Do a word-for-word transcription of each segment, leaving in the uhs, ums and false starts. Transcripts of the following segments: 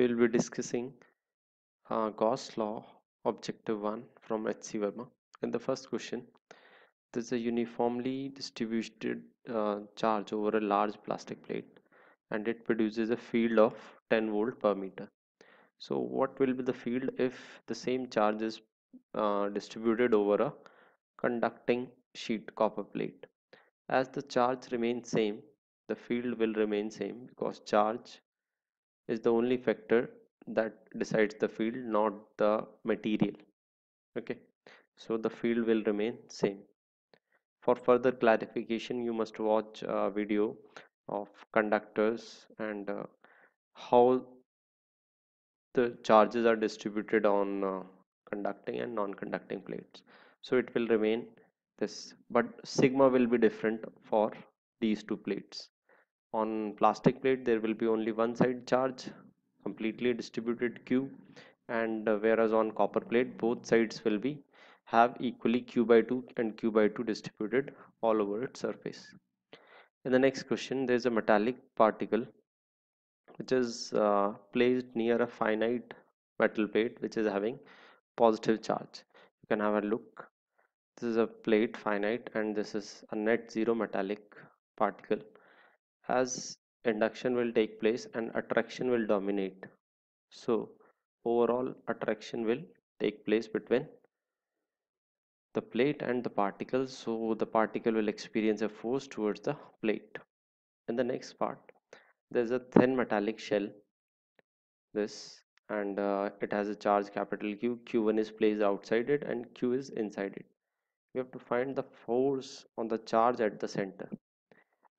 we will be discussing uh, Gauss law objective one from H C Verma. In the first question, there is a uniformly distributed uh, charge over a large plastic plate and it produces a field of ten volt per meter. So what will be the field if the same charge is uh, distributed over a conducting sheet copper plate? As the charge remains same, the field will remain same because charge is the only factor that decides the field, not the material. Okay, so the field will remain same. For further clarification, you must watch a video of conductors and uh, how the charges are distributed on uh, conducting and non-conducting plates. So it will remain this, but sigma will be different for these two plates. On plastic plate there will be only one side charge, completely distributed Q, and uh, whereas on copper plate both sides will be have equally Q by two and Q by two distributed all over its surface. In the next question, there is a metallic particle which is uh, placed near a finite metal plate which is having positive charge. You can have a look. This is a plate finite and this is a net zero metallic particle. As induction will take place and attraction will dominate, so overall attraction will take place between the plate and the particle, so the particle will experience a force towards the plate. In the next part, there is a thin metallic shell, this, and uh, it has a charge capital Q. Q one is placed outside it and Q is inside it. We have to find the force on the charge at the center.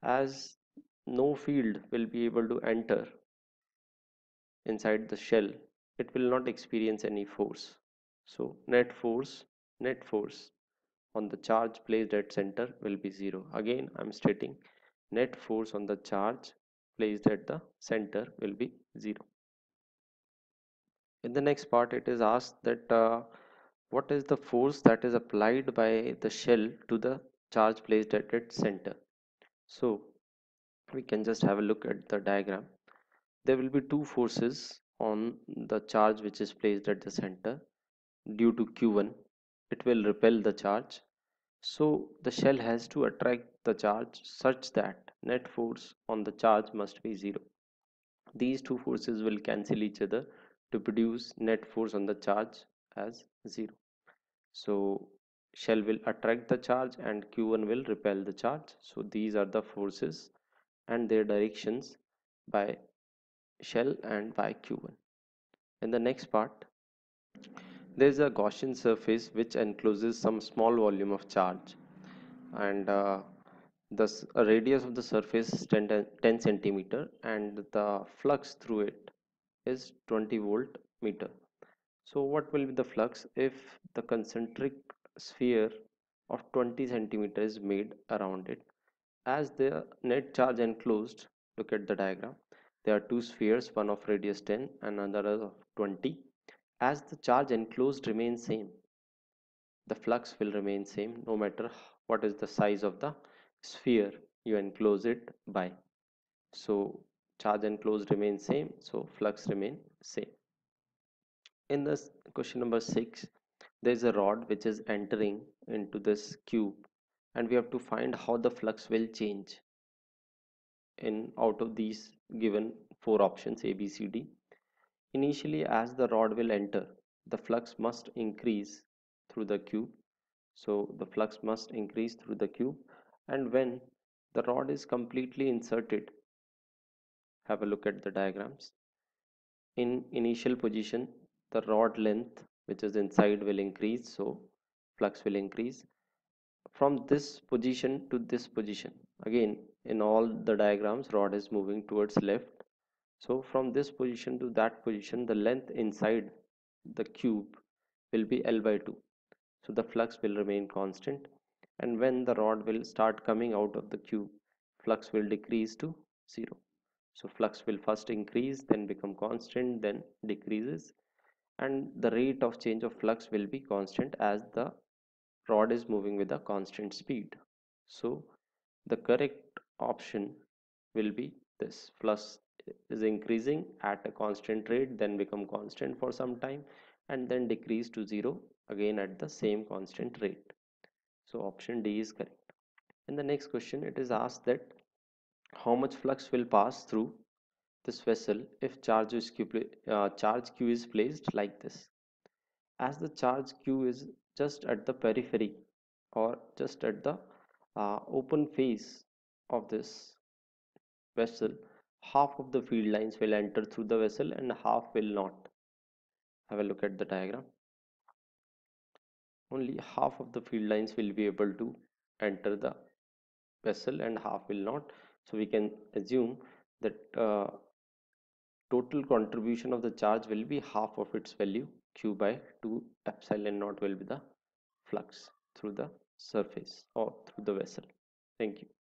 As no field will be able to enter inside the shell, it will not experience any force. So net force net force on the charge placed at center will be zero. Again, I'm stating net force on the charge placed at the center will be zero. In the next part, it is asked that uh, what is the force that is applied by the shell to the charge placed at its center. So we can just have a look at the diagram. There will be two forces on the charge which is placed at the center. Due to Q one, it will repel the charge, so the shell has to attract the charge such that net force on the charge must be zero. These two forces will cancel each other to produce net force on the charge as zero. So shell will attract the charge and Q one will repel the charge. So these are the forces and their directions by shell and by Q one. In the next part, there is a Gaussian surface which encloses some small volume of charge, and uh, the radius of the surface is ten centimeter and the flux through it is twenty volt meter. So what will be the flux if the concentric sphere of twenty centimeter is made around it? As the net charge enclosed, look at the diagram, there are two spheres, one of radius ten and another of twenty. As the charge enclosed remains same, the flux will remain same no matter what is the size of the sphere you enclose it by. So charge enclosed remains same, so flux remain same. In this question number six, there is a rod which is entering into this cube and we have to find how the flux will change in out of these given four options A, B, C, D. Initially, as the rod will enter, the flux must increase through the cube. So the flux must increase through the cube, and when the rod is completely inserted, have a look at the diagrams. In initial position, the rod length which is inside will increase, so flux will increase from this position to this position. Again, in all the diagrams, rod is moving towards left, so from this position to that position, the length inside the cube will be L by two, so the flux will remain constant. And when the rod will start coming out of the cube, flux will decrease to zero. So flux will first increase, then become constant, then decreases, and the rate of change of flux will be constant as the rod is moving with a constant speed. So the correct option will be this: flux is increasing at a constant rate, then become constant for some time and then decrease to zero again at the same constant rate. So option D is correct. In the next question, it is asked that how much flux will pass through this vessel if charge is q, uh, charge q is placed like this. As the charge q is just at the periphery or just at the uh, open face of this vessel, half of the field lines will enter through the vessel and half will not. Have a look at the diagram. Only half of the field lines will be able to enter the vessel and half will not. So we can assume that uh, total contribution of the charge will be half of its value, q by two epsilon naught will be the flux through the surface or through the vessel. Thank you.